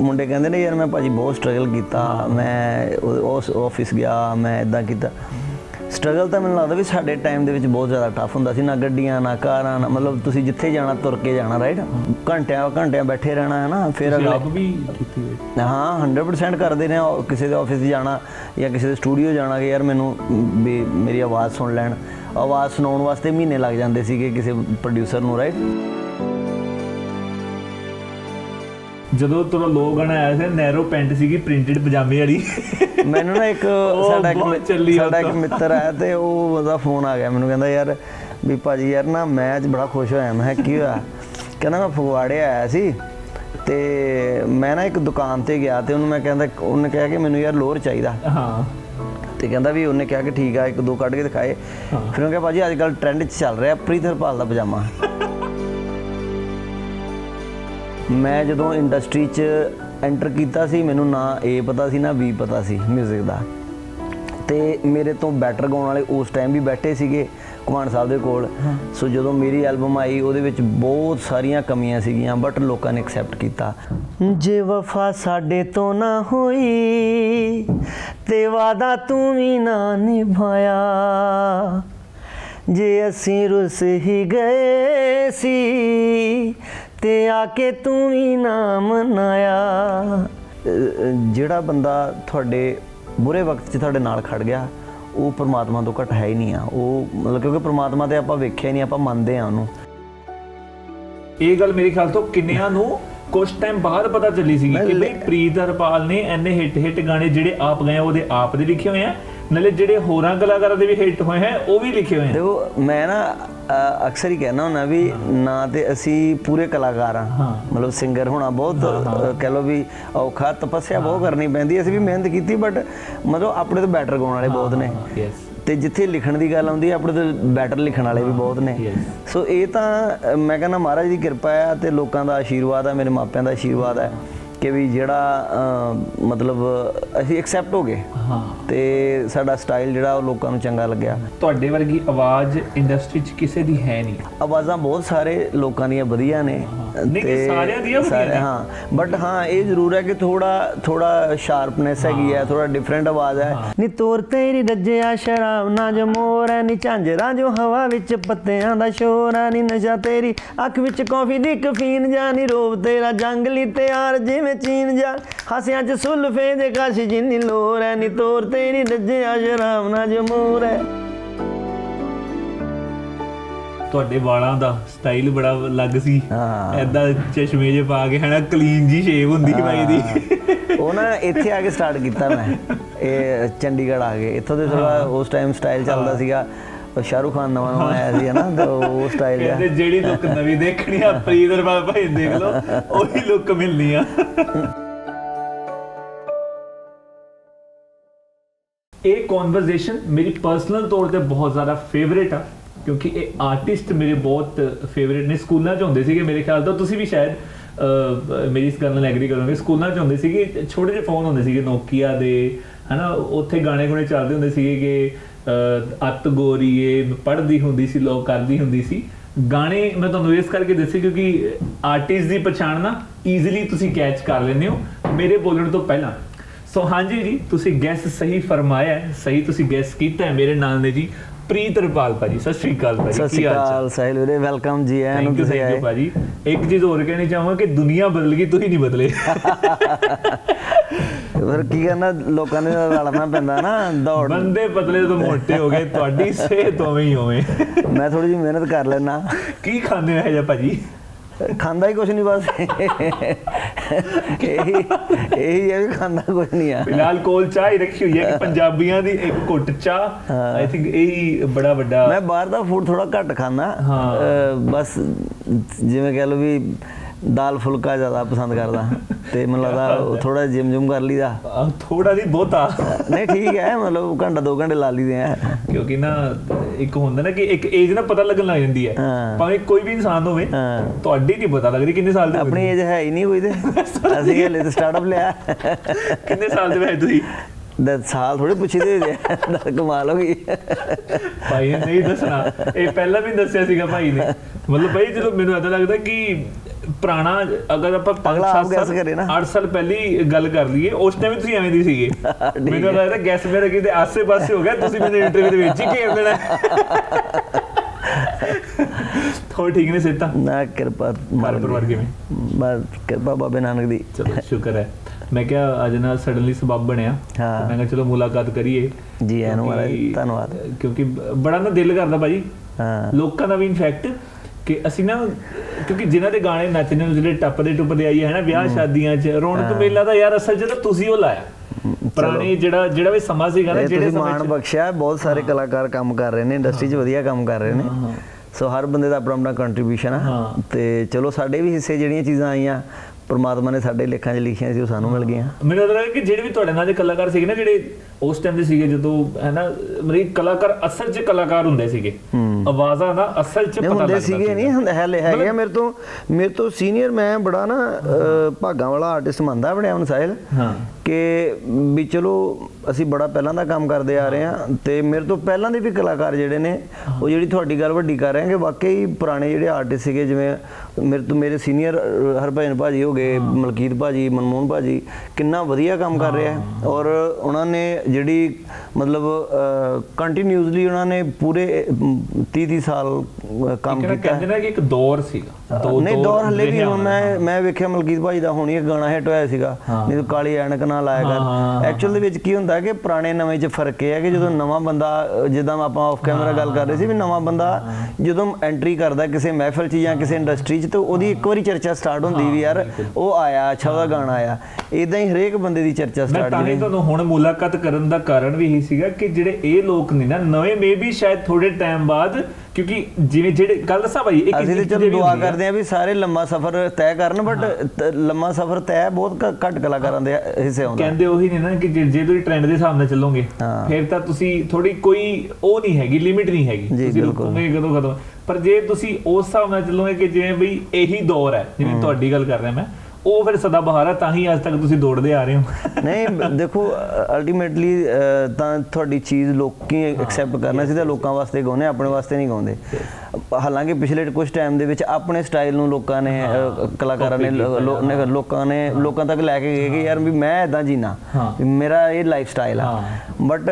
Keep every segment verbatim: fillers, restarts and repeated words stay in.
मुंडे कहते ने यार मैं भाजी बहुत स्ट्रगल किया, मैं उस ऑफिस गया, मैं इदा किया। स्ट्रगल तो मैं लगता भी साढ़े टाइम के बहुत ज़्यादा टफ होंगे सी, ना गड्डियां ना कारां, मतलब तुसी जिथे जाना तुर के जाना, राइट, घंटिया घंटिया बैठे रहना, है ना। फिर अगले हाँ हंड्रेड परसेंट करते हैं, किसी के ऑफिस जाना या किसी के स्टूडियो जाना कि यार मैनू भी मेरी आवाज़ सुन लैन, आवाज़ सुनाने वास्ते महीने लग जाते थे किसी प्रोड्यूसर नूं, राइट। ਜਦੋਂ ਤੋਂ ਲੋਕ ਗਾਣਾ ਆਇਆ ਸੀ ਨੈਰੋ ਪੈਂਟ ਸੀਗੀ ਪ੍ਰਿੰਟਡ ਪਜਾਮੇ ਵਾਲੀ, ਮੈਨੂੰ ਨਾ ਇੱਕ ਸਾਡਾ ਇੱਕ ਸਾਡਾ ਇੱਕ ਮਿੱਤਰ ਆਇਆ ਤੇ ਉਹ ਉਹਦਾ ਫੋਨ ਆ ਗਿਆ ਮੈਨੂੰ, ਕਹਿੰਦਾ ਯਾਰ ਵੀ ਭਾਜੀ ਯਾਰ ਨਾ ਮੈਂ ਅੱਜ ਬੜਾ ਖੁਸ਼ ਹੋਇਆ। ਮੈਂ ਕੀ ਹੋਇਆ? ਕਹਿੰਦਾ ਮੈਂ ਫਗਵਾੜੇ ਆਇਆ ਸੀ ਤੇ ਮੈਂ ਨਾ ਇੱਕ ਦੁਕਾਨ ਤੇ ਗਿਆ ਤੇ ਉਹਨੂੰ ਮੈਂ ਕਹਿੰਦਾ, ਉਹਨੇ ਕਿਹਾ ਕਿ ਮੈਨੂੰ ਯਾਰ ਲੋਰ ਚਾਹੀਦਾ। ਹਾਂ ਤੇ ਕਹਿੰਦਾ ਵੀ ਉਹਨੇ ਕਿਹਾ ਕਿ ਠੀਕ ਆ, ਇੱਕ ਦੋ ਕੱਢ ਕੇ ਦਿਖਾਏ। ਫਿਰ ਉਹ ਕਿਹਾ ਭਾਜੀ ਅੱਜ ਕੱਲ੍ਹ ਟ੍ਰੈਂਡ 'ਚ ਚੱਲ ਰਿਹਾ ਪ੍ਰੀਤ ਹਰਪਾਲ ਦਾ ਪਜਾਮਾ। मैं जो इंडस्ट्री च एंटर किया सी, मैनू ना ए पता सी ना बी पता सी म्यूजिक का, तो मेरे तो बैटर गाने वाले उस टाइम भी बैठे सीगे कुमार साहब के कोल। सो जो मेरी एल्बम आई उहदे बहुत सारिया कमियां सीगियां, बट लोगों ने एक्सैप्ट किया। जे वफा साडे तो ना होई ते वादा तू भी ना निभाया, जे असीं रुस ही गए सी ते आके तू ही ना मनाया। जिहड़ा बंदा थोड़े बुरे वक्त थोड़े नाल खड़ गया वो परमात्मा तो घट है ही नहीं आ, मतलब क्योंकि परमात्मा तो आपां वेख्या ही नहीं, आपां मनदे आ उहनूं। ये गल मेरे ख्याल तो किन्नियां नूं कुछ टाइम बाहर पता चली सी कि भाई प्रीत हरपाल ने इन्ने हिट हिट गाने जिहड़े आप गए वो आप दे लिखे हुए हैं, नाले जिहड़े होरां कलाकारां दे भी हिट होए हैं वो भी लिखे हुए हैं। देखो मैं ना अक्सर ही कहना होना भी ना तो असी पूरे कलाकार हाँ, मतलब सिंगर होना बहुत हाँ, हाँ, कह लो भी औखा, तपस्या हाँ, बहुत करनी पैंदी, असी भी मेहनत की, बट मतलब अपने तो बैटर गाने वाले बहुत ने, तो जिथे लिखण की गल आती है अपने तो बैटर लिखण वाले भी बहुत ने। सो ये तो मैं कहना महाराज की कृपा है तो लोगों का आशीर्वाद है, मेरे मापिया का आशीर्वाद है कि भी जिहड़ा मतलब असी एक्सैप्ट हो गए तो साडा स्टाइल जिहड़ा लोगों को चंगा लग्या। तुहाडे वर्गी आवाज़ इंडस्ट्री च किसी दी है नहीं, आवाज़ां बहुत सारे लोगों दी वधिया ने, सारे हाँ, बट हाँ ये जरूर है कि थोड़ा थोड़ा शार्पनेस हैगी है, थोड़ा डिफरेंट आवाज़ है। नी तोर तेरी रज्जिया शराब ना जो मोर है, नी झांजरां जो हवा विच पत्तियां दा शोर है, नी नशा तेरी अख विच कॉफी दी कैफीन जा, नी रोब तेरा जंगली त्यार जिवें चीन जा, हासियां च सुल्फे दे कश जिन्नी लोर है, नी तोर तेरी रज्जिया शराब ना जो मोर है। ਤੁਹਾਡੇ ਵਾਲਾਂ ਦਾ ਸਟਾਈਲ ਬੜਾ ਅਲੱਗ ਸੀ, ਐਦਾਂ ਚਸ਼ਮੇ ਜੇ ਪਾ ਕੇ ਹਨਾ, ਕਲੀਨ ਜੀ ਸ਼ੇਵ ਹੁੰਦੀ ਬਾਈ ਦੀ। ਉਹ ਨਾ ਇੱਥੇ ਆ ਕੇ ਸਟਾਰਟ ਕੀਤਾ ਮੈਂ, ਇਹ ਚੰਡੀਗੜ੍ਹ ਆ ਗਏ, ਇੱਥੋਂ ਦੇ ਥੋੜਾ ਉਸ ਟਾਈਮ ਸਟਾਈਲ ਚੱਲਦਾ ਸੀਗਾ, ਸ਼ਾਹ ਰੁਖ ਖਾਨ ਨਵਾਂ ਨਵਾਂ ਆਇਆ ਸੀ, ਹੈ ਨਾ, ਤਾਂ ਉਹ ਸਟਾਈਲ ਆ। ਜਿਹੜੀ ਲੁੱਕ ਨਵੀਂ ਦੇਖਣੀ ਆ ਪ੍ਰੀਤ ਹਰਪਾਲ ਭਾਈ ਦੇਖ ਲਓ, ਉਹੀ ਲੁੱਕ ਮਿਲਣੀ ਆ। ਇਹ ਕਨਵਰਸੇਸ਼ਨ ਮੇਰੀ ਪਰਸਨਲ ਤੌਰ ਤੇ बहुत ज़्यादा फेवरेट ਆ, क्योंकि ये आर्टिस्ट मेरे बहुत फेवरेट ने। स्कूलों होंगे थे मेरे ख्याल तो तुम भी शायद आ, मेरी इस गल एग्री करोगे, स्कूलों होंगे थे छोटे जे फोन होंगे थे नोकिया दे, है ना, उत्थे गाने गुणे चलते होंगे थे कि अत गोरी पढ़ती होंगी सी, लोग करती होंगी सी गाने। मैं तुम्हें इस करके दसी क्योंकि आर्टिस्ट की पछाण ना ईजिली तुम कैच कर लेंगे हो मेरे बोलने तो पहला। सो हाँ जी जी तुम गैस सही फरमाया, सही तुम गैस किया है मेरे नाल ने जी प्रीत हरपाल भाजी। सत श्री अकाल भाजी, सत श्री अकाल साहिल वीरे, वेलकम जी आया नु। ਤੁਸੀਂ ਆਏ ਭਾਜੀ, ਇੱਕ ਚੀਜ਼ ਹੋਰ ਕਹਿਣੀ ਚਾਹਾਂ ਕਿ ਦੁਨੀਆ ਬਦਲ ਗਈ, ਤੁਸੀਂ ਨਹੀਂ ਬਦਲੇ। ਫਿਰ ਕੀ ਕਰਨਾ, ਲੋਕਾਂ ਦੇ ਨਾਲ ਲੜਨਾ ਪੈਂਦਾ ਨਾ, ਦੌੜ ਬੰਦੇ ਬਦਲੇ ਤੋਂ ਮੋਟੇ ਹੋ ਗਏ, ਤੁਹਾਡੀ ਸਿਹਤ ਉਵੇਂ ਹੀ ਹੋਵੇ। ਮੈਂ ਥੋੜੀ ਜਿਹੀ ਮਿਹਨਤ ਕਰ ਲੈਣਾ। ਕੀ ਖਾਂਦੇ ਹੋ ਜਿਹਾ ਭਾਜੀ? ਖਾਂਦਾ ਹੀ ਕੁਛ ਨਹੀਂ, ਬਸ ਇਹੀ ਇਹੀ ਹੈ ਵੀ ਖਾਂਦਾ ਕੁਛ ਨਹੀਂ ਆ ਫਿਲਹਾਲ। ਕੋਲ ਚਾਹ ਹੀ ਰੱਖੀ ਹੋਈ ਹੈ ਕਿ ਪੰਜਾਬੀਆਂ ਦੀ ਇੱਕ ਘੁੱਟ ਚਾਹ, ਆਈ ਥਿੰਕ ਇਹੀ ਬੜਾ ਵੱਡਾ। ਮੈਂ ਬਾਹਰ ਦਾ ਫੂਡ ਥੋੜਾ ਘੱਟ ਖਾਂਦਾ, ਬਸ ਜਿਵੇਂ ਕਹਿ ਲਓ ਵੀ ਦਾਲ ਫੁਲਕਾ ਜ਼ਿਆਦਾ ਪਸੰਦ ਕਰਦਾ, ਤੇ ਮੈਨੂੰ ਲੱਗਦਾ ਥੋੜਾ ਜਿਮ ਜੁਮ ਕਰ ਲਈਦਾ, ਥੋੜਾ ਨਹੀਂ ਬਹੁਤਾ ਨਹੀਂ, ਠੀਕ ਹੈ, ਮਤਲਬ ਘੰਟਾ ਦੋ ਘੰਟੇ ਲਾ ਲਈਦੇ ਆ। ਕਿਉਂਕਿ ਨਾ ਇੱਕ ਹੁੰਦਾ ਨਾ ਕਿ ਇੱਕ ਏਜ ਨਾ ਪਤਾ ਲੱਗਣ ਲੱਗ ਜਾਂਦੀ ਹੈ, ਭਾਵੇਂ ਕੋਈ ਵੀ ਇਨਸਾਨ ਹੋਵੇ, ਤੁਹਾਡੀ ਨਹੀਂ ਪਤਾ ਲੱਗਦੀ ਕਿੰਨੇ ਸਾਲ ਦੇ। ਆਪਣੀ ਏਜ ਹੈ ਹੀ ਨਹੀਂ ਕੋਈ ਤੇ, ਅਸੀਂ ਹਲੇ ਤਾਂ ਸਟਾਰਟਅਪ ਲਿਆ। ਕਿੰਨੇ ਸਾਲ ਦੇ ਵੈਸੇ ਤੁਸੀਂ? दस साल थोड़े पूछी दे, कमाल हो गई भाई। नहीं दसना, ये पहला भी दसिया भाई ने, मतलब भाई जो मैंने ऐसा लगता कि पुराना अगर आप पगला कैसे करे ना आठ साल पहले गल कर लिए उसने भी ਤੁਸੀਂ ਐਵੇਂ ਦੀ ਸੀਗੇ ਮੈਨੂੰ ਲੱਗਦਾ ਗੈਸ ਮੇਰੇ ਕਿਤੇ ਆਸੇ ਪਾਸੇ ਹੋ ਗਿਆ ਤੁਸੀਂ ਮੈਨੂੰ ਇੰਟਰਵਿਊ ਦੇ ਵਿੱਚ ਹੀ ਘੇਰ ਦੇਣਾ ਥੋੜੀ ਠੀਕ ਨਹੀਂ ਸਿੱਤਾ ਨਾ ਕਿਰਪਾ ਮਾਰ ਪਰਿਵਾਰ ਕਿਵੇਂ ਮਾਰ ਕਿਰਪਾ ਬਾਬੇ ਨਾਨਕ ਦੀ ਚਲੋ ਸ਼ੁਕਰ ਹੈ मैं क्या अज ना सडनली सबब बनया हाँ। मैं चलो मुलाकात करिए जी एनुवाद धन्यवाद क्योंकि बड़ा ना दिल करता भाजी हाँ। लोगों का भी इनफैक्ट कि असी ना क्योंकि जिन्होंने गाने नचने जो टपदे टुपदे आइए है ना ब्याह शादियां रौनक हाँ। मेला तो यार असल जो तुसी हो लाया ਪੁਰਾਣੇ ਜਿਹੜਾ ਜਿਹੜਾ ਵੀ ਸਮਾਂ ਸੀਗਾ ਨਾ ਜਿਹੜੇ ਮਾਣ ਬਖਸ਼ਿਆ ਬਹੁਤ ਸਾਰੇ ਕਲਾਕਾਰ ਕੰਮ ਕਰ ਰਹੇ ਨੇ ਇੰਡਸਟਰੀ 'ਚ ਵਧੀਆ ਕੰਮ ਕਰ ਰਹੇ ਨੇ ਸੋ ਹਰ ਬੰਦੇ ਦਾ ਆਪਣਾ ਆਪਣਾ ਕੰਟਰੀਬਿਊਸ਼ਨ ਆ ਤੇ ਚਲੋ ਸਾਡੇ ਵੀ ਹਿੱਸੇ ਜਿਹੜੀਆਂ ਚੀਜ਼ਾਂ ਆਈਆਂ ਪਰਮਾਤਮਾ ਨੇ ਸਾਡੇ ਲੇਖਾਂ 'ਚ ਲਿਖੀਆਂ ਸੀ ਉਹ ਸਾਨੂੰ ਮਿਲ ਗਈਆਂ ਮੈਨੂੰ ਲੱਗਦਾ ਕਿ ਜਿਹੜੇ ਵੀ ਤੁਹਾਡੇ ਨਾਲ ਦੇ ਕਲਾਕਾਰ ਸੀਗੇ ਨਾ ਜਿਹੜੇ ਉਸ ਟਾਈਮ ਦੇ ਸੀਗੇ ਜਦੋਂ ਹੈ ਨਾ ਮਰੀ ਕਲਾਕਾਰ ਅਸਲ 'ਚ ਕਲਾਕਾਰ ਹੁੰਦੇ ਸੀਗੇ ਆਵਾਜ਼ਾਂ ਨਾ ਅਸਲ 'ਚ ਪਤਾ ਲੱਗਦਾ ਸੀਗੇ ਨਹੀਂ ਹਲੇ ਹੈਗੇ ਮੇਰੇ ਤੋਂ ਮੇਰੇ ਤੋਂ ਸੀਨੀਅਰ ਮੈਂ ਬੜਾ ਨਾ ਭਾਗਾਂ ਵਾਲਾ ਆਰਟਿਸਟ ਮੰਨਦਾ ਬਣਿਆ ਹੁਣ ਸਾਹਿਲ ਹਾਂ ਕਿ ਵੀ ਚਲੋ ਅਸੀਂ ਬੜਾ ਪਹਿਲਾਂ ਦਾ ਕੰਮ ਕਰਦੇ ਆ ਰਹੇ ਹਾਂ ਤੇ ਮੇਰੇ ਤੋਂ ਪਹਿਲਾਂ ਦੇ ਵੀ ਕਲਾਕਾਰ ਜਿਹੜੇ ਨੇ ਉਹ ਜਿਹੜੀ ਤੁਹਾਡੀ ਗੱਲ ਵੱਡੀ ਕਰ ਰਹੇ ਆ ਕਿ ਵਾਕਈ ਪੁਰਾਣੇ ਜਿਹੜੇ ਆਰਟਿਸਟ ਸੀਗੇ ਜਿਵੇਂ ਮੇਰੇ ਤੋਂ ਮੇਰੇ ਸੀਨੀਅਰ ਹਰਭਜਨ ਭਾਜੀ ਹੋ ਗਏ ਮਲਕੀਤ ਭਾਜੀ ਮਨਮੋਹਨ ਭਾਜੀ ਕਿੰਨਾ ਵਧੀਆ ਕੰਮ ਕਰ ਰਹੇ ਆ ਔਰ ਉਹਨਾਂ ਨੇ ਜਿਹੜੀ ਮਤਲਬ ਕੰਟੀਨਿਊਸਲੀ ਉਹਨਾਂ ਨੇ ਪੂਰੇ ਤੀਹ ਤੀਹ ਸਾਲ ਕੰਮ ਕੀਤਾ ਕਹਿੰਦੇ ਨੇ ਕਿ ਇੱਕ ਦੌਰ ਸੀਗਾ ਨਹੀਂ ਦੌਰ ਹਲੇ ਵੀ ਹੁਣ ਮੈਂ ਮੈਂ ਵੇਖਿਆ ਮਲਕੀਤ ਭਾਜੀ ਦਾ ਹੁਣੀ ਇੱਕ ਗਾਣਾ ਹਿੱਟ ਹੋਇਆ ਸੀਗਾ ਜਿਹਨੂੰ ਕਾਲੀ ਐਨਕ ਨਾਲ ਆਇਆ ਕਰ ਐਕਚੁਅਲ ਦੇ ਵਿੱਚ ਕੀ ਹੁੰਦਾ ਕਿ ਪੁਰਾਣੇ ਨਵੇਂ 'ਚ ਫਰਕ ਇਹ ਹੈ ਕਿ ਜਦੋਂ ਨਵਾਂ ਬੰਦਾ ਜਿੱਦਾਂ ਆਪਾਂ ਆਫ ਕੈਮਰਾ ਗੱਲ ਕਰ ਰਹੇ ਸੀ ਵੀ ਨਵਾਂ ਬੰਦਾ ਜਦੋਂ ਐਂਟਰੀ ਕਰਦਾ ਕਿਸੇ ਮਹਿਫਲ 'ਚ ਜਾਂ ਕਿਸੇ ਇੰਡਸਟਰੀ 'ਚ ਤਾਂ ਉਹਦੀ ਇੱਕ ਵਾਰੀ ਚਰਚਾ ਸਟਾਰਟ ਹੁੰਦੀ ਵੀ ਯਾਰ ਉਹ ਆਇਆ ਅੱਛਾ ਉਹਦਾ ਗਾਣਾ ਆਇਆ ਇਦਾਂ ਹੀ ਹਰੇਕ ਬੰਦੇ ਦੀ ਚਰਚਾ ਸਟਾਰਟ ਹੁੰਦੀ ਹੈ ਤੁਹਾਨੂੰ ਹੁਣ ਮੁਲਾਕਾਤ ਕਰਨ ਦਾ ਕਾਰਨ ਵੀ ਇਹੀ ਸੀਗਾ ਕਿ ਜਿਹੜੇ ਇਹ ਲੋਕ ਨੇ ਨਾ ਨਵੇਂ ਮੇ ਵੀ ਸ਼ਾਇਦ ਥੋੜੇ ਟਾਈਮ ਬਾਅਦ ਕਿਉਂਕਿ ਜਿਵੇਂ ਜਿਹੜੇ ਗੱਲ ਦੱਸਾਂ ਭਾਈ ਇੱਕ ਅਸੀਂ ਤੇ ਦੁਆ ਕਰਦੇ ਆਂ ਵੀ ਸਾਰੇ ਲੰਮਾ ਸਫ਼ਰ ਤੈਅ ਕਰਨ ਬਟ ਲੰਮਾ ਸਫ਼ਰ ਤੈਅ ਬਹੁਤ ਘੱਟ ਕਲਾਕਾਰਾਂ ਦੇ ਹਿੱਸੇ ਆਉਂਦਾ ਕਹਿੰਦੇ ਉਹੀ ਨੇ ਨਾ ਕਿ ਜੇ ਤੁਸੀਂ ਟ੍ਰੈਂਡ ਦੇ ਹਿਸਾਬ ਨਾਲ ਚੱਲੋਗੇ ਫਿਰ ਤਾਂ ਤੁਸੀਂ ਥੋੜੀ ਕੋਈ ਉਹ ਨਹੀਂ ਹੈਗੀ ਲਿਮਿਟ ਨਹੀਂ ਹੈਗੀ ਤੁਸੀਂ ਰੁਕੋਗੇ ਕਦੋਂ ਕਦੋਂ ਪਰ ਜੇ ਤੁਸੀਂ ਉਸ ਹਿਸਾਬ ਨਾਲ ਚੱਲੋਗੇ ਕਿ ਜਿਵੇਂ ਬਈ ਇਹੀ ਦੌਰ ਹੈ ਜਿਵੇਂ ਤੁਹਾਡੀ ਗੱਲ ਕਰ ਰਿਹਾ ਮੈਂ ਉਹ ਫਿਰ ਸਦਾ ਬਹਾਰ ਹੈ ਤਾਂ ਹੀ ਅੱਜ ਤੱਕ ਤੁਸੀਂ ਦੌੜਦੇ ਆ ਰਹੇ ਹੋ ਨਹੀਂ ਦੇਖੋ ਅਲਟੀਮੇਟਲੀ ਤਾਂ ਤੁਹਾਡੀ ਚੀਜ਼ ਲੋਕੀ ਐਕਸੈਪਟ ਕਰਨਾ ਸੀ ਤਾਂ ਲੋਕਾਂ ਵਾਸਤੇ ਗਾਉਂਦੇ ਆਪਣੇ ਵਾਸਤੇ ਨਹੀਂ ਗਾਉਂਦੇ ਹਾਲਾਂਕਿ ਪਿਛਲੇ ਕੁਝ ਟਾਈਮ ਦੇ ਵਿੱਚ ਆਪਣੇ ਸਟਾਈਲ ਨੂੰ ਲੋਕਾਂ ਨੇ ਕਲਾਕਾਰਾਂ ਨੇ ਲੋਕਾਂ ਨੇ ਲੋਕਾਂ ਤੱਕ ਲੈ ਕੇ ਗਏ ਕਿ ਯਾਰ ਵੀ ਮੈਂ ਇੱਦਾਂ ਜੀਣਾ ਮੇਰਾ ਇਹ ਲਾਈਫ ਸਟਾਈਲ ਆ ਬਟ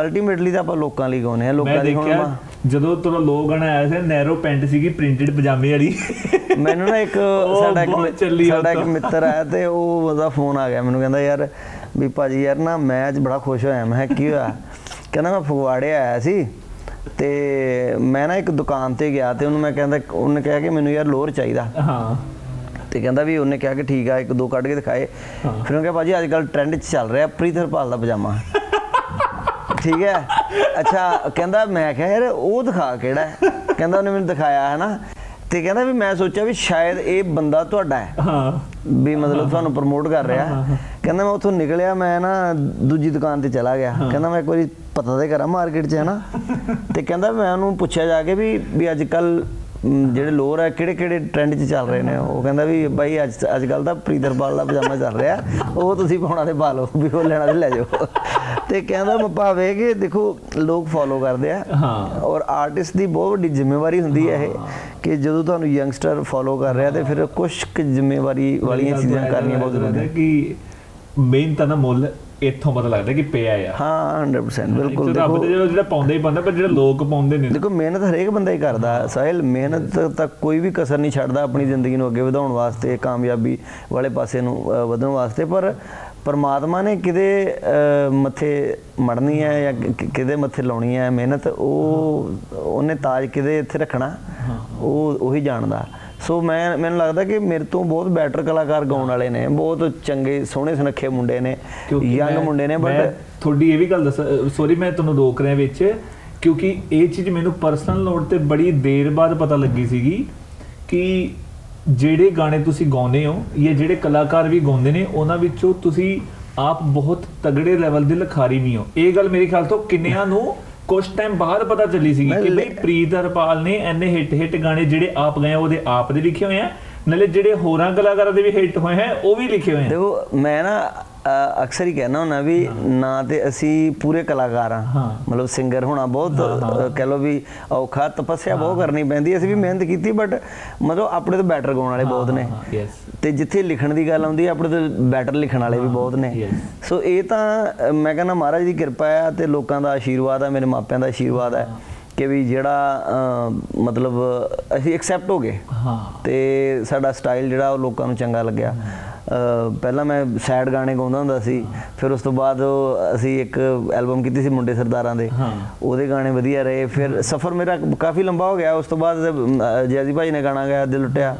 ਅਲਟੀਮੇਟਲੀ ਤਾਂ ਆਪਾਂ ਲੋਕਾਂ ਲਈ ਗਾਉਂਦੇ ਹਾਂ ਲੋਕਾਂ ਦੀ ਹੁਣ ਜਦੋਂ ਤੁਹਾਡਾ ਲੋਕ ਗਾਣਾ ਆਇਆ ਸੀ ਨੈਰੋ ਪੈਂਟ ਸੀਗੀ ਪ੍ਰਿੰਟਡ ਪਜਾਮੇ ਵਾਲੀ ਮੈਨੂੰ ਨਾ ਇੱਕ ਸਾਡਾ ਸਾਡਾ ਇੱਕ ਮਿੱਤਰ ਆਇਆ ਤੇ ਉਹ ਉਹਦਾ ਫੋਨ ਆ ਗਿਆ ਮੈਨੂੰ ਕਹਿੰਦਾ ਯਾਰ ਵੀ ਭਾਜੀ ਯਾਰ ਨਾ ਮੈਂ ਅੱਜ ਬੜਾ ਖੁਸ਼ ਹੋਇਆ ਮੈਂ ਕੀ ਹੋਇਆ ਕਹਿੰਦਾ ਮੈਂ ਫਗਵਾੜੇ ਆਇਆ ਸੀ ਤੇ ਮੈਂ ਨਾ ਇੱਕ ਦੁਕਾਨ ਤੇ ਗਿਆ ਤੇ ਉਹਨੂੰ ਮੈਂ ਕਹਿੰਦਾ ਉਹਨੇ ਕਿਹਾ ਕਿ ਮੈਨੂੰ ਯਾਰ ਲੋਅਰ ਚਾਹੀਦਾ ਹਾਂ ਤੇ ਕਹਿੰਦਾ ਵੀ ਉਹਨੇ ਕਿਹਾ ਕਿ ਠੀਕ ਆ ਇੱਕ ਦੋ ਕੱਢ ਕੇ ਦਿਖਾਏ ਫਿਰ ਉਹ ਕਿਹਾ ਭਾਜੀ ਅੱਜ ਕੱਲ੍ਹ ਟ੍ਰੈਂਡ 'ਚ ਚੱਲ ਰਿਹਾ ਪ੍ਰੀਤ ਹਰਪਾਲ ਦਾ ਪਜਾਮਾ ठीक है अच्छा कहता मैं क्या यार वो दिखा कि कहता उन्हें मैंने दिखाया है ना तो कहता भी मैं सोचा भी शायद ये बंदा तुहाडा है भी मतलब तुहानू प्रमोट कर रहा है कहता मैं उतों निकलिया मैं ना दूजी दुकान पर चला गया कहता मैं एक बार पता तो करा मार्केट च है ना तो कहता मैं उन्होंने पूछा जाके भी भी अजकल ਜਿਹੜੇ ਲੋਰ ਹੈ ਕਿਹੜੇ ਕਿਹੜੇ ਟ੍ਰੈਂਡ 'ਚ ਚੱਲ ਰਹੇ ਨੇ ਉਹ ਕਹਿੰਦਾ ਵੀ ਬਾਈ ਅੱਜ ਅੱਜ ਕੱਲ੍ਹ ਤਾਂ ਪ੍ਰੀਤ ਹਰਪਾਲ ਦਾ ਪਜਾਮਾ ਚੱਲ ਰਿਹਾ ਉਹ ਤੁਸੀਂ ਪਾਉਣਾ ਤਾਂ ਪਾ ਲਓ ਵੀ ਉਹ ਲੈਣਾ ਤਾਂ ਲੈ ਜਾਓ ਅਤੇ ਕਹਿੰਦਾ ਭਾਵੇਂ ਕਿ ਦੇਖੋ ਲੋਕ ਫੋਲੋ ਕਰਦੇ ਆ ਔਰ ਆਰਟਿਸਟ ਦੀ ਬਹੁਤ ਵੱਡੀ ਜ਼ਿੰਮੇਵਾਰੀ ਹੁੰਦੀ ਹੈ ਇਹ ਕਿ ਜਦੋਂ ਤੁਹਾਨੂੰ ਯੰਗਸਟਰ ਫੋਲੋ ਕਰ ਰਿਹਾ ਤਾਂ ਫਿਰ ਕੁਛ ਕੁ ਜ਼ਿੰਮੇਵਾਰੀ ਵਾਲੀਆਂ ਚੀਜ਼ਾਂ ਕਰਨੀਆਂ ਬਹੁਤ ਜ਼ਰੂਰੀ ਹੈ ਕਿ ਮਿਹਨਤ ਦਾ ਮੁੱਲ ਇੱਥੋਂ ਪਤਾ ਲੱਗਦਾ ਕਿ ਪਿਆ ਆ ਹਾਂ ਸੌ ਪਰਸੈਂਟ ਬਿਲਕੁਲ ਦੇਖੋ ਜਿਹੜਾ ਪਾਉਂਦਾ ਹੀ ਪਾਉਂਦਾ ਪਰ ਜਿਹੜੇ ਲੋਕ ਪਾਉਂਦੇ ਨੇ ਦੇਖੋ ਮਿਹਨਤ ਹਰੇਕ ਬੰਦਾ ਹੀ ਕਰਦਾ ਸਾਹਿਲ ਮਿਹਨਤ ਤਾਂ ਕੋਈ ਵੀ ਕਸਰ ਨਹੀਂ ਛੱਡਦਾ ਆਪਣੀ ਜ਼ਿੰਦਗੀ ਨੂੰ ਅੱਗੇ ਵਧਾਉਣ ਵਾਸਤੇ ਕਾਮਯਾਬੀ ਵਾਲੇ ਪਾਸੇ ਨੂੰ ਵਧਣ ਵਾਸਤੇ ਪਰ ਪਰਮਾਤਮਾ ਨੇ ਕਿਹਦੇ ਮੱਥੇ ਮੜਨੀ ਹੈ ਜਾਂ ਕਿਹਦੇ ਮੱਥੇ ਲਾਉਣੀ ਹੈ ਮਿਹਨਤ ਉਹ ਉਹਨੇ ਤਾਜ ਕਿਹਦੇ ਇੱਥੇ ਰੱਖਣਾ ਉਹ ਉਹੀ ਜਾਣਦਾ ਸੋ ਮੈਂ ਮੈਨੂੰ ਲੱਗਦਾ ਕਿ ਮੇਰੇ ਤੋਂ ਬਹੁਤ ਬੈਟਰ ਕਲਾਕਾਰ ਗਾਉਣ ਵਾਲੇ ਨੇ ਬਹੁਤ ਚੰਗੇ ਸੋਹਣੇ ਸੁਨੱਖੇ ਮੁੰਡੇ ਨੇ ਯੰਗ ਮੁੰਡੇ ਨੇ ਬਟ ਤੁਹਾਡੀ ਇਹ ਵੀ ਗੱਲ ਦੱਸ ਸੋਰੀ ਮੈਂ ਤੁਹਾਨੂੰ ਰੋਕ ਰਿਹਾ ਵਿੱਚ ਕਿਉਂਕਿ ਇਹ ਚੀਜ਼ ਮੈਨੂੰ ਪਰਸਨਲ ਨੋਟ ਤੇ ਬੜੀ ਦੇਰ ਬਾਅਦ ਪਤਾ ਲੱਗੀ ਸੀਗੀ ਕਿ ਜਿਹੜੇ ਗਾਣੇ ਤੁਸੀਂ ਗਾਉਂਦੇ ਹੋ ਜਾਂ ਜਿਹੜੇ ਕਲਾਕਾਰ ਵੀ ਗਾਉਂਦੇ ਨੇ ਉਹਨਾਂ ਵਿੱਚੋਂ ਤੁਸੀਂ ਆਪ ਬਹੁਤ ਤਗੜੇ ਲੈਵਲ ਦੇ ਲਿਖਾਰੀ ਵੀ ਹੋ ਇਹ ਗੱਲ ਮੇਰੇ ਖਿਆਲ ਤੋਂ ਕਿੰਨਿਆਂ ਨੂੰ ਕੁਛ ਟਾਈਮ ਬਾਅਦ ਪਤਾ ਚੱਲੀ ਸੀਗੀ ਕਿ ਬਈ ਪ੍ਰੀਤ ਹਰਪਾਲ ਨੇ ਇੰਨੇ ਹਿੱਟ ਹਿੱਟ ਗਾਣੇ ਜਿਹੜੇ ਆਪ ਗਏ ਉਹਦੇ ਆਪ ਦੇ ਲਿਖੇ ਹੋਏ ਆ नाले जिहड़े होरां कलाकारां दे भी हिट होए हैं वो भी लिखे हुए हैं। देखो मैं ना अक्सर ही कहना होना भी ना तो असी पूरे कलाकार हाँ, मतलब सिंगर होना बहुत हाँ, हाँ, कह लो भी औखा तपस्या हाँ, बहुत करनी पैंदी। असी भी मेहनत की बट मतलब अपने तो बैटर गाने वाले हाँ, बहुत ने हाँ, हाँ, तो जिथे लिखण की गल आती है अपने तो बैटर लिखण वाले भी बहुत ने। सो ये तो मैं कहना महाराज की कृपा है तो लोगों का आशीर्वाद है, मेरे मापियां का आशीर्वाद है कि भी जिहड़ा मतलब असी एक्सैप्ट हो गए तो साडा स्टाइल जिहड़ा वो लोगों को चंगा लग्या। पहला मैं सैड गाने गाँदा हुंदा सी, फिर उस तो बाद असी एक एल्बम की थी मुंडे सरदारां दे, उहदे गाने वधिया रहे। फिर सफ़र मेरा काफ़ी लंबा हो गया, उस तो बाद जैदी भाई ने गाना गाया दिल लुटिया,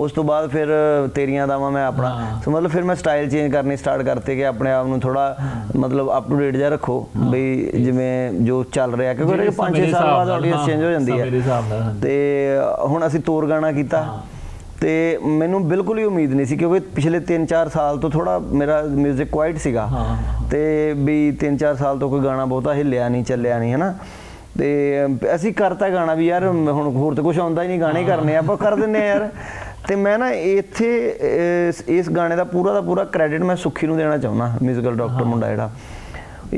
उस तो बाद फिर तेरियां दावां मैं अपना सो मतलब फिर मैं स्टाइल चेंज करनी स्टार्ट करते कि अपने आप नूं थोड़ा मतलब अप टू डेट जा रखो बई जिवें जो चल रहा, क्योंकि पाँच छे साल बाद ऑडियंस चेंज हो जाती है। ते हुण असी तोर गाना कीता तो मैनू बिल्कुल ही उम्मीद नहीं सी, क्योंकि पिछले तीन चार साल तो थोड़ा मेरा म्यूजिक क्वाइट सीगा हाँ। तो भी तीन चार साल तो कोई गाना बहुता हिलिया नहीं चलिया नहीं है ना। तो असी करता गाना भी यार हुण होर तो कुछ आउंदा ही नहीं, गाने ही करने आप कर दिंदे यार। तो मैं ना इत्थे इस गाने का पूरा का पूरा क्रैडिट मैं सुखी नूं देना चाहुंदा, म्यूजिकल डॉक्टर मुंडा जिहड़ा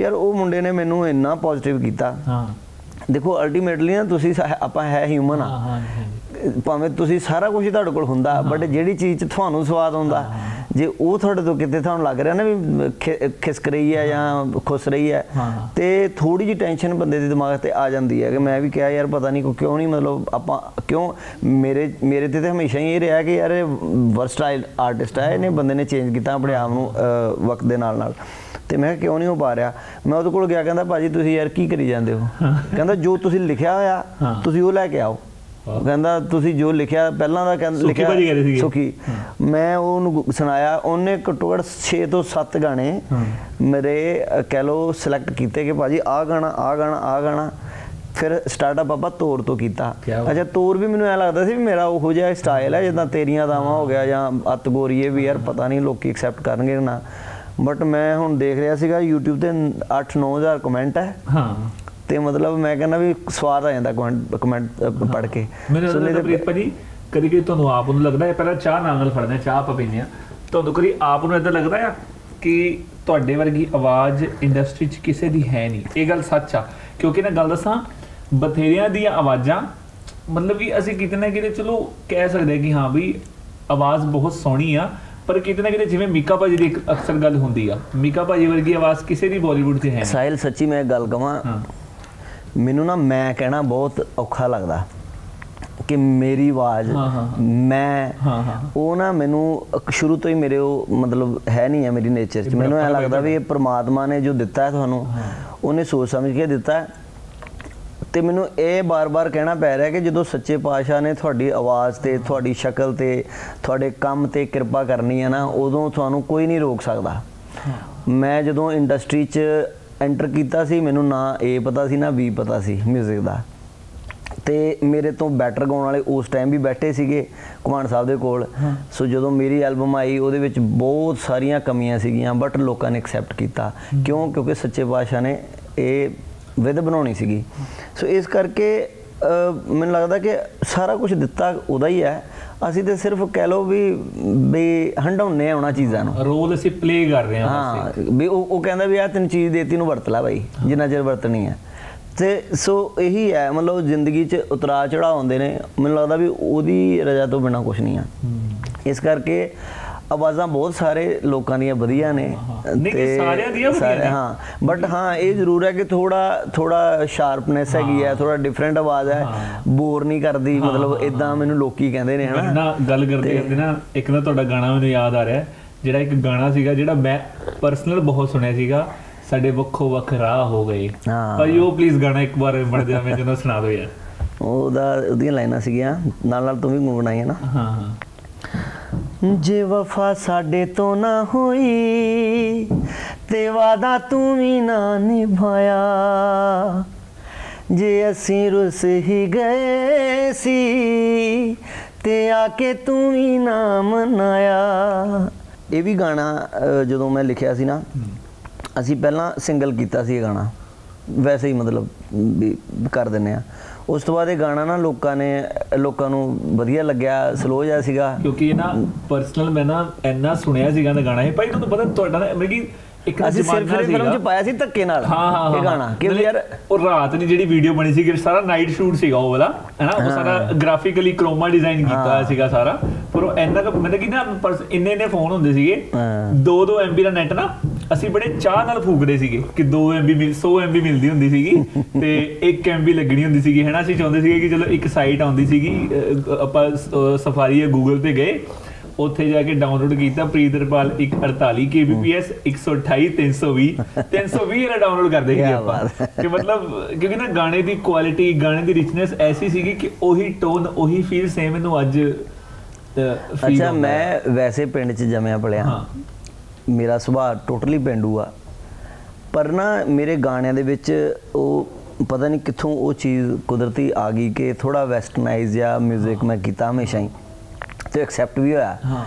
यार वो मुंडे ने मैनू इन्ना पॉजिटिव कीता। देखो अल्टीमेटली ना तुसीं आपां है ह्यूमन आ, भावें तुसीं सारा कुछ तुहाडे कोल हुंदा बट जिहड़ी चीज़ तुहानूं स्वाद आउंदा जे वो तुहाडे तो किते तुहानूं लग रहा ना भी खिसक रही है या खुश रही है तो थोड़ी जी टेंशन बंदे दे दिमाग ते आ जांदी है। कि मैं भी कहा यार पता नहीं क्यों नहीं मतलब आपां क्यों मेरे मेरे ते हमेशा ही ये रहा कि यार वर्सटाइल आर्टिस्ट है, इन्हें बंदे ने चेंज किया अपने आप नूं वक्त दे नाल नाल। तो मैं क्यों नहीं हो पा रहा, मैं उहदे कोल गया कहंदा भाजी तुसीं यार की करी जांदे हो, कहंदा जो तुसीं लिखिया होया तुसीं वो लैके आओ, कहंदा तुसीं जो लिखिया पहलां दा कहंदा लिखिया सुखी। मैं उहनूं सुनाया, उहने घट्टो घट छे तो सत्त गाने मेरे कह लो सिलेक्ट कीते कि भाजी आ गाना आ गाना आ गाना। फिर स्टार्टअप आपा तौर तो किया। अच्छा तौर भी मैंने ऐ लगता सी मेरा वो जहा स्टाइल है जिदा तेरियां दावां हो गया या अत गोरीए भी यार पता नहीं लोग एक्सैप्ट करनगे ना। बट मैं हुण देख रहा सीगा यूट्यूब ते अठ नौ हज़ार कमेंट है तो मतलब मैं कहना भी स्वाद आ जाता कमेंट कमेंट पढ़ के। प्रीत भाजी कभी कभी तुहानूं आप नूं लगदा है पहला चाह नाल फड़दे चाह आप पीने तुहानूं कभी आप नूं इदां लगदा है कि तुहाडे वर्गी आवाज़ इंडस्ट्री च किसी दी है नहीं। ये गल सच आ क्योंकि ना गल दसां बथेरियां दी आवाज़ां मतलब कि असीं किते ना किते चलो कह सकदे कि हाँ भी आवाज़ बहुत सोहणी आ, पर कितने ना कितने जिवें मीका भाजी की अक्सर गल होंदी आ मीका भाजी वर्गी आवाज़ किसी भी बॉलीवुड से है। साहिल सच्ची मैं गल कहां मैनू ना मैं कहना बहुत औखा लगता कि मेरी आवाज़ हाँ हाँ मैं हाँ हाँ वो ना मैनू शुरू तो ही मेरे वो मतलब है नहीं है मेरी नेचर। मैनू ऐ लगता भी परमात्मा ने जो दिता है तुहानू उन्हें सोच समझ के दिता है। तो मैनू ये बार बार कहना पै रहा है कि जो सच्चे पातशाह ने थोड़ी आवाज़ ते थोड़ी शकल ते थोड़े काम ते कृपा करनी है ना उदों तुहानूं कोई नहीं रोक सकता। मैं जदों इंडस्ट्री च एंटर कीता सी मैनू ना ए पता सी ना बी पता सी म्यूजिक दा। तो मेरे तो बैटर गाने वाले उस टाइम भी बैठे सीगे कुमार साहब दे कोल। सो जदों मेरी एल्बम आई उहदे विच बहुत सारियां कमियां सीगियां बट लोकां ने एक्सैप्ट कीता क्यों क्योंकि सच्चे पातशाह ने ये विध बनानी सी। सो इस करके मैनूं लगता कि सारा कुछ दिता उहदा ही है, असीं तो सिर्फ कह लो भी भी हंडाउने उन्हां चीज़ां नूं रोल असीं प्ले कर रहे हां। हाँ भी वो कहंदा भी आ तैनूं चीज़ देती नूं वरत ला भाई जिन्ना चेर वरतनी है। तो सो यही है मतलब जिंदगी च उतरा चढ़ाव आउंदे ने, मैनूं लगता भी उहदी रजा तो बिना कुछ नहीं है। इस करके आवाज़ा बहुत सारे लोगों दी वधिया ने सारे हाँ बट हाँ ये जरूर है कि थोड़ा थोड़ा शार्पनैस हैगी है, थोड़ा डिफरेंट आवाज़ है बोर नहीं करती मतलब इदा मैनूं लोकी कहंदे ने है ना। गल करदे करदे ना एक ना तुहाडा गाना मैनूं याद आ रहा है जिहड़ा एक गाना सीगा जिहड़ा मैं परसनल बहुत सुनिया सीगा साडे वखो वख राह हो गए भाई वो प्लीज़ गाना एक बार बन जाए मैं तुहानूं सुना दो यार ओहदा ओहदियां लाइनां सीगियां नाल नाल तूं वी गुणगुणाई है ना। हाँ जे वफा साडे तो ना होई ते वादा तू भी ना निभाया, जे असी रुस ही गए सी ते आके तू भी ना मनाया। ये भी गाना जदों मैं लिखिया सी ना असी पहला सिंगल कीता सी गाना वैसे ही मतलब भी कर देने उस तो बाद गाना ना लोगों ने लोगों को वधिया लग्या स्लो जा सीगा क्योंकि ना पर्सनल मैं ना इन्ना सुनिया सीगा ना गाना ये भाई तो पता थोड़ा ना मेरी एक असली फिल्म च पाया सी धक्के नाल ये गाना कि यार और रात नी जेडी वीडियो बनी सी कि सारा नाइट शूट सीगा वो वाला है ना वो सारा ग्राफिकली क्रोमा डिजाइन कीता होया सीगा सारा पर इन्ना का मतलब कि ना इन्ने इन्ने फोन हुंदे सीगे दो-दो एमबी दा नेट ना ਅਸੀਂ ਬੜੇ ਚਾਹ ਨਾਲ ਫੂਕਦੇ ਸੀਗੇ ਕਿ ਦੋ ਐਮਬੀ ਮਿਲ ਸੌ ਐਮਬੀ ਮਿਲਦੀ ਹੁੰਦੀ ਸੀਗੀ ਤੇ ਇੱਕ ਐਮਬੀ ਲੱਗਣੀ ਹੁੰਦੀ ਸੀਗੀ ਹੈ ਨਾ ਅਸੀਂ ਚਾਹੁੰਦੇ ਸੀਗੇ ਕਿ ਚਲੋ ਇੱਕ ਸਾਈਟ ਆਉਂਦੀ ਸੀਗੀ ਆਪਾਂ ਸਫਾਰੀ ਜਾਂ ਗੂਗਲ ਤੇ ਗਏ ਉੱਥੇ ਜਾ ਕੇ ਡਾਊਨਲੋਡ ਕੀਤਾ ਪ੍ਰੀਤ ਹਰਪਾਲ ਇੱਕ ਸੌ ਅੜਤਾਲੀ ਕੇ ਬੀ ਪੀ ਐਸ ਇੱਕ ਸੌ ਅਠਾਈ ਤਿੰਨ ਸੌ ਵੀਹ ਤਿੰਨ ਸੌ ਵੀਹ ਇਹਦਾ ਡਾਊਨਲੋਡ ਕਰਦੇ ਸੀਗੇ ਆਪਾਂ ਕਿ ਮਤਲਬ ਕਿਉਂਕਿ ਨਾ ਗਾਣੇ ਦੀ ਕੁਆਲਿਟੀ ਗਾਣੇ ਦੀ ਰਿਚਨੈਸ ਐਸੀ ਸੀਗੀ ਕਿ ਉਹੀ ਟੋਨ ਉਹੀ ਫੀਲ ਸੇਮ ਇਹਨੂੰ ਅੱਜ ਅੱਛਾ ਮੈਂ ਵੈਸੇ ਪਿੰਡ 'ਚ ਜੰਮਿਆ ਪਲਿਆ ਹਾਂ मेरा सुभाव टोटली पेंडू आ पर ना मेरे गाणियां दे विच पता नहीं कितों वो चीज़ कुदरती आ गई कि थोड़ा वैस्टर्नाइज या म्यूजिक मैं कीता हमेशा ही तो एक्सैप्ट भी होया हाँ।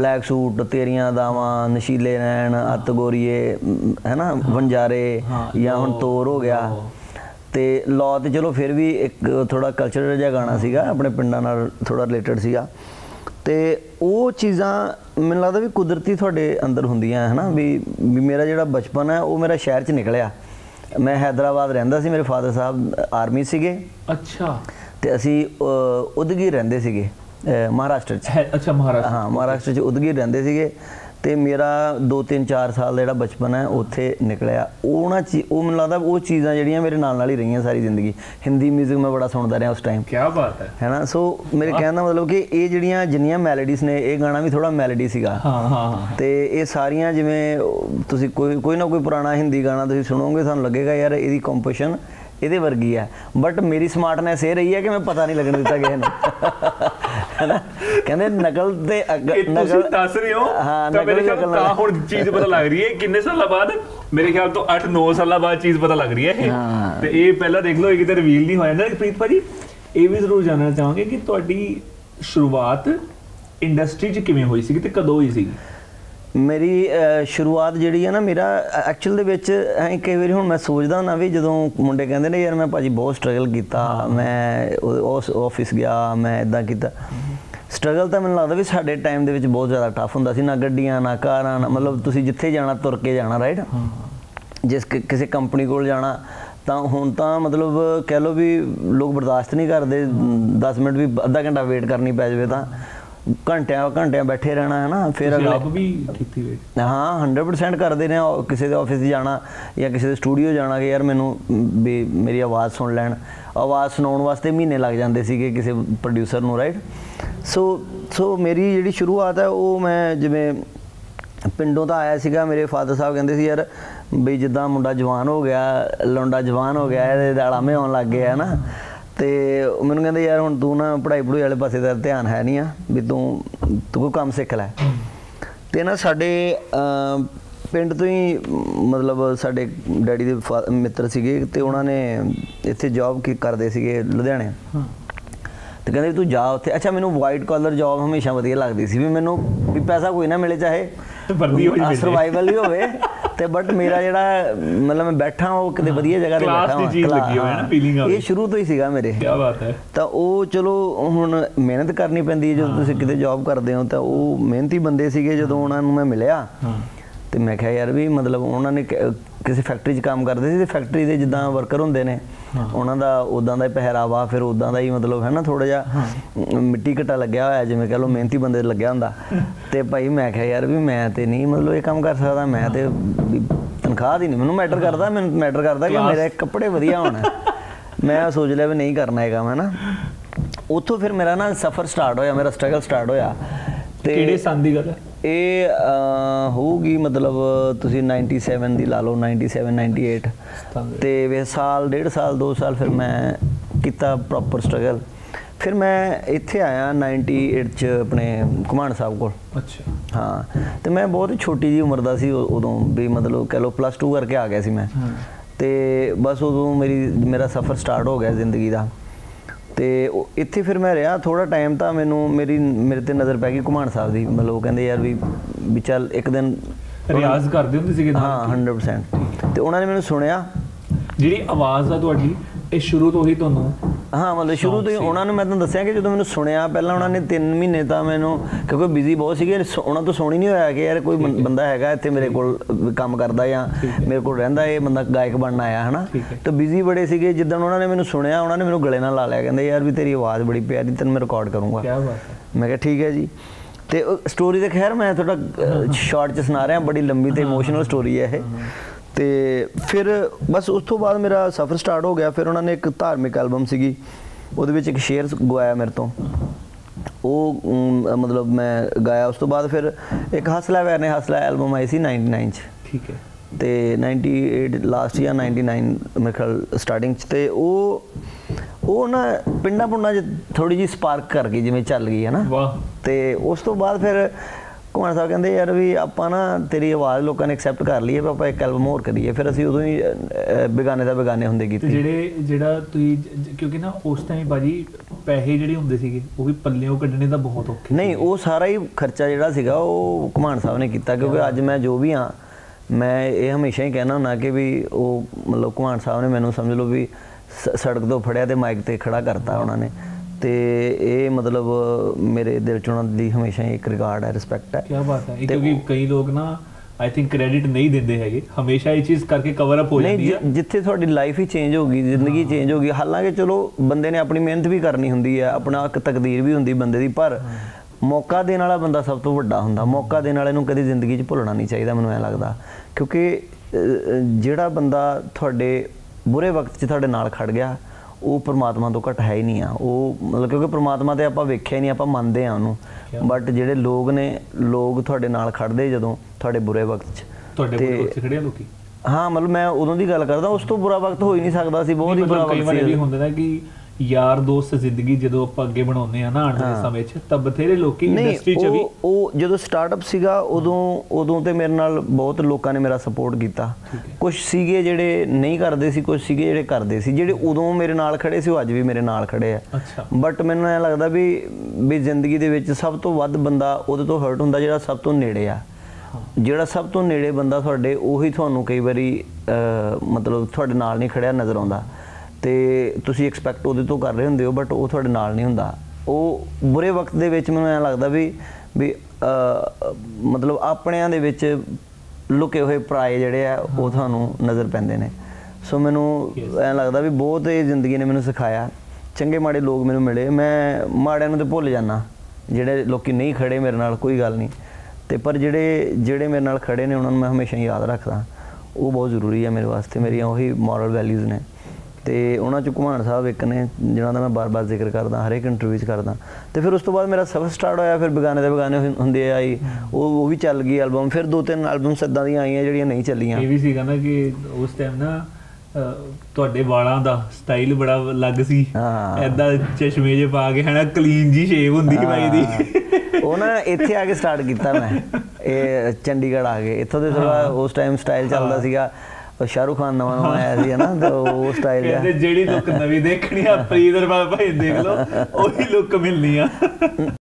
ब्लैक सूट तेरियां दावा नशीले नैन अत गोरीए है ना हाँ। वंजारे हाँ। या हुण तोर हो गया तो लॉ तो चलो फिर भी एक थोड़ा कल्चरल जिहा गाना सीगा अपने पिंडां नाल थोड़ा रिलेटेड सीगा तो वो चीज़ा मैनूं लगदा भी कुदरती तुहाडे अंदर हुंदियां है ना भी, भी मेरा जिहड़ा बचपन है वो मेरा शहर च निकलिया मैं हैदराबाद रहिंदा सी मेरे फादर साहब आर्मी सीगे अच्छा ते असी उदगीर रहिंदे सीगे महाराष्ट्र च अच्छा महाराष्ट्र हाँ महाराष्ट्र च उदगीर रहिंदे सीगे ते मेरा दो तीन चार साल जिहड़ा बचपन है उत्थे निकलिया ओना चीज ओ मैनूं लगदा वो चीज़ां जिहड़ियां मेरे नाल नाल ही रहियां सारी जिंदगी हिंदी म्यूजिक मैं बड़ा सुनदा रहा उस टाइम क्या बात है है ना सो मेरे कहने का मतलब कि ये जिहड़ियां जिन्नियां मेलोडीज़ ने ये गाना भी थोड़ा मेलोडी सीगा हां हां ते ये सारियां जिवें तुसीं कोई कोई ना कोई पुराना हिंदी गाना तुसीं सुनोगे तुहानूं लगेगा यार इहदी कंपोजिशन ਇਹਦੇ ਵਰਗੀ ਹੈ ਬਟ ਮੇਰੀ ਸਮਾਰਟਨੈਸ ਇਹ ਰਹੀ ਹੈ ਕਿ ਮੈਂ ਪਤਾ ਨਹੀਂ ਲੱਗਣ ਦਿੱਤਾ ਕਿਸੇ ਨੂੰ ਹੈ ਨਾ ਕਹਿੰਦੇ ਨਕਲ ਤੇ ਨਕਲ ਦੱਸ ਰਹੇ ਹੋ ਤਾਂ ਮੇਰੇ ਖਿਆਲ ਤਾਂ ਹੁਣ ਚੀਜ਼ ਪਤਾ ਲੱਗ ਰਹੀ ਹੈ ਕਿੰਨੇ ਸਾਲਾਂ ਬਾਅਦ ਮੇਰੇ ਖਿਆਲ ਤੋਂ ਅੱਠ ਨੌ ਸਾਲਾਂ ਬਾਅਦ ਚੀਜ਼ ਪਤਾ ਲੱਗ ਰਹੀ ਹੈ ਤੇ ਇਹ ਪਹਿਲਾਂ ਦੇਖ ਲਓ ਕਿਤੇ ਰਿਵੀਲ ਨਹੀਂ ਹੋਇਆ ਨਾ ਪ੍ਰੀਤ ਭਾਜੀ ਇਹ ਵੀ ਜ਼ਰੂਰ ਜਾਣਨਾ ਚਾਹਾਂਗੇ ਕਿ ਤੁਹਾਡੀ ਸ਼ੁਰੂਆਤ ਇੰਡਸਟਰੀ 'ਚ ਕਿਵੇਂ ਹੋਈ ਸੀ ਤੇ ਕਦੋਂ ਹੋਈ ਸੀ मेरी शुरुआत जी है ना मेरा एक्चुअल कई बार हूँ मैं सोचता हूँ भी जो मुंडे कहते ने यार मैं भाजी बहुत स्ट्रगल किया मैं ऑफिस गया मैं इदा किया स्ट्रगल तो मैं लगता भी साढ़े टाइम के बहुत ज़्यादा टफ होंगे ना गड्डियाँ ना कारां मतलब तुम जिथे जाना तुर के जाना राइट जिस किसी कंपनी को जाना तो हूँ तो मतलब कह लो भी लोग बर्दाश्त नहीं करते दस मिनट भी अद्धा घंटा वेट करनी पै जाए तो घंटिया घंटिया बैठे रहना है ना फिर अगले हाँ हंड्रेड परसेंट करते हैं किसी के ऑफिस जाना या किसी के स्टूडियो जाना कि यार मैनू भी मेरी आवाज़ सुन लैन आवाज़ सुनाने वास्ते महीने लग जाते सी किसी प्रोड्यूसर नू राइट सो सो मेरी जिहड़ी शुरुआत है वो मैं जिवें पिंडों तो आया सीगा मेरे फादर साहब कहते सी यार बी जिदा मुंडा जवान हो गया लौंडा जवान हो गया इहदे आलामे आउण लग गए है ना तो मैंने कहते यार हुण तू ना पढ़ाई पढ़ूई वाले पासे तेरा ध्यान है नहीं आ भी तू तू कोई काम सीख लै ते ना साडे पिंड तो ही मतलब साडे डैडी दे मित्र सीगे ते उन्होंने इत्थे जॉब की करदे सीगे लुधियाने तो कहते तू जा उत्थे अच्छा मैनू वाइट कॉलर जॉब हमेशा वधिया लगदी सी भी मैनू भी पैसा कोई ना मिले चाहे सर्वाइवल भी होवे ते बट मेरा जिहड़ा मतलब मैं बैठा वो कितने वधिया जगह ते बैठा हां चीज लगी है ना फीलिंग आ ये शुरू तो ही सीगा मेरे क्या बात है तो वो चलो हुण मेहनत करनी पैंदी है जो तुसीं किते जॉब करदे हो तो वो मेहनती बंदे सीगे जदों उन्हां नूं मैं मिलिया ते मैं कहा यार भी मतलब उन्होंने किसी फैक्ट्री काम करते थे फैक्ट्री के जिदा वर्कर होंगे ने उन्होंने उदा का पहरावा फिर उदा का ही मतलब है ना थोड़ा जहा मिट्टी घटा लग्या होया जिवें कह लो मेहनती बंदे लग्या होंगे तो भाई मैं कहा यार भी मैं तो नहीं मतलब ये काम कर सकता मैं तो तनख्वाह ही नहीं मैनू मैटर करता मैं मैटर करता कि मेरे कपड़े वधिया होना मैं सोच लिया भी नहीं करना है काम है ना उतों फिर मेरा ना सफ़र स्टार्ट होया मेरा स्ट्रगल स्टार्ट होया ये होगी मतलब तुसी नाइनटी सेवन दी ला लो नाइनटी सेवन नाइनटी एट ते वे साल डेढ़ साल दो साल फिर मैं किता प्रॉपर स्ट्रगल फिर मैं इत्थे आया नाइनटी एट च अपने कुमार साहब को अच्छा हाँ तो मैं बहुत छोटी जी उम्र दा सी उदों भी मतलब कह लो प्लस टू करके आ गया सी मैं तो बस उदों मेरी मेरा सफ़र स्टार्ट हो गया जिंदगी का तो इत्थे फिर मैं रहा थोड़ा टाइम तो मैनू मेरी मेरे ते नज़र पै गई घुमान साहब की मतलब कहते यार भी भी चल एक दिन रियाज करते होंगे हाँ हंड्रेड परसेंट तो उन्होंने मैंने सुनिया जी आवाज़ है शुरू तो ही हाँ मतलब शुरू तो उन्होंने मैं तो दसिया कि जो मैंने सुनिया पहले उन्होंने तीन महीने तो मैं क्योंकि बिजी बहुत सी उन्होंने तो सुनी नहीं होया कि यार कोई बंदा है इतने मेरे को काम करता या मेरे को रहा ये बंदा गायक बनना आया है ना। तो बिजी बड़े थे जिदन उन्होंने मैंने सुनिया उन्होंने मेरे गले न ला लिया कहते यार भी तेरी आवाज़ बड़ी प्यारी तेन मैं रिकॉर्ड करूँगा। मैं कहा ठीक है जी। तो स्टोरी तो खैर मैं थोड़ा शॉर्ट च सुना रहा बड़ी लंबी तो इमोशनल स्टोरी है ये। तो फिर बस उस तो बाद मेरा सफ़र स्टार्ट हो गया। फिर उन्होंने एक धार्मिक एल्बम सी वो एक शेर गवाया मेरे तो वो मतलब मैं गाया। उस तो बाद फिर एक हौसला वैर ने हौसला album I see ninety nine ठीक है तो नाइनटी एट लास्ट या नाइनटी नाइन मेरे ख्याल स्टार्टिंग तो वो ना पिंडा पुंडा थोड़ी जी स्पार्क कर गई जिमें चल गई है ना। तो उस तो बाद फिर कुमार साहब कहते यार भी आप ना तेरी आवाज़ लोगों ने एक्सैप्ट कर ली है भी आप एक एल्बम होर करिए। फिर असी उदों ही बेगाने दा बेगाने हुंदे कीती जिहड़े जिहड़ा तुसीं क्योंकि ना उस टाइम भाजी पैसे जिहड़े हुंदे सीगे वो भी पल्लेओं कड्ढने दा बहुत औखे नहीं वो सारा ही खर्चा जिहड़ा सीगा वो कुमार साहब ने कीता क्योंकि अज मैं जो भी हाँ मैं ये हमेशा ही कहना हुंदा कि भी वो मतलब कुमार साहब ने मैनूं समझ लो भी सड़क तो फड़िया ते माइक ते खड़ा करता उन्होंने। तो ये मतलब मेरे दिल च उन्होंने दी हमेशा ही एक रिगार्ड है रिस्पैक्ट है। क्या बात है क्योंकि कई लोग ना आई थिंक क्रेडिट नहीं देते हैं हमेशा ये चीज़ करके कवर अप हो जाती है। जिथे थोड़ी लाइफ ही चेंज होगी जिंदगी चेंज होगी हालांकि चलो बंदे ने अपनी मेहनत भी करनी होंगी है अपना तकदीर भी होंगी बंदे की पर मौका देने वाला बंदा सब तो वड्डा हुंदा। मौका देने वाले नूं कदी जिंदगी च भुलना नहीं चाहिए मैनूं ऐ लगदा क्योंकि जिहड़ा बंदा तुहाडे बुरे वक्त च तुहाडे नाल खड़ गया वो परमात्मा तो घट है ही नहीं आ वो मतलब क्योंकि परमात्मा तो आप वेख्या ही नहीं आप मानते हैं उन्होंने बट जोड़े लोग ने लोग थोड़े नाल खड़ते जदों थोड़े बुरे वक्त खड़े लोग हाँ मतलब मैं उदों की गल करता उस तो बुरा वक्त हो ही नहीं सकता सी बहुत ही बुरा वक्त कि यार दोस्त जिंदगी जो आप अगे बनाने हैं ना आने के समय च तब बथेरे लोग इंडस्ट्री च भी वो जो स्टार्टअप सीगा उदों उदों ते मेरे नाल बहुत लोगों ने मेरा सपोर्ट किया कुछ सीगे जेडे नहीं करते सी कुछ सीगे जेडे करते सी जेडे उदों मेरे नाल खड़े से अज भी मेरे नाल खड़े है। बट मैनूं ऐ लगदा भी भी जिंदगी दे विच सब तो वध बंदा उहदे तो हर्ट हुंदा जेड़ा सब तो नेड़े आ जोड़ा सब तो नेड़े बंदा तुहाडे उही तुहानूं कई वारी मतलब तुहाडे नाल नहीं खड़िया नज़र आउंदा ते तुसी एक्सपैक्ट उहदे तो कर रहे होंदे हो बट वो तुहाडे नाल नहीं हुंदा। वो बुरे वक्त दे विच मैनूं ऐ लगदा भी भी आ, मतलब आपणियां दे विच लुके हुए पराए जिहड़े आ वो तुहानूं नज़र पैंदे ने। सो मैनूं ऐ लगदा भी बहुत ये जिंदगी ने मैनूं सिखाया चंगे माड़े लोग मैनूं मिले मैं माड़ियां नूं ते भुल जाना जिहड़े लोकी नहीं खड़े मेरे नाल कोई गल नहीं ते पर जिहड़े जिहड़े मेरे नाल खड़े ने उहनां नूं मैं हमेशा याद रखदा वो बहुत जरूरी है मेरे वास्ते मेरियां उही मॉरल वैल्यूज़ ने। तो उन्होंने कुमार साहब एक ने जिन्होंने मैं बार बार जिक्र करता हर एक इंटरव्यू करता। तो फिर उस तो बाद मेरा सफर स्टार्ट होया फिर बेगाने दे बेगाने हुंदे आई वो वो भी चल गई एल्बम फिर दो तीन एल्बम्स इदा दी आई जिहड़ियां नहीं चलियां। ये भी सीगा ना कि उस टाइम ना ਤੁਹਾਡੇ ਵਾਲਾਂ ਦਾ ਸਟਾਈਲ ਬੜਾ ਅਲੱਗ ਸੀ ਐਦਾਂ ਚਸ਼ਮੇ ਜੇ ਪਾ ਕੇ ਹੈ ਨਾ ਕਲੀਨ ਜੀ ਸ਼ੇਵ ਹੁੰਦੀ ਭਾਈ ਦੀ ਉਹ ਨਾ ਇੱਥੇ ਆ ਕੇ ਸਟਾਰਟ ਕੀਤਾ ਮੈਂ ਇਹ ਚੰਡੀਗੜ੍ਹ ਆ ਕੇ ਇੱਥੋਂ ਦੇ ਥੋੜਾ ਉਸ ਟਾਈਮ ਸਟਾਈਲ ਚੱਲਦਾ ਸੀਗਾ शाहरुख खान नवा नवा आया जी है ना तो वो स्टाइल है जिहड़ी लुक नवी देखनी आ प्रीत हरपाल भाई देख लो ओही लुक मिलनी आ।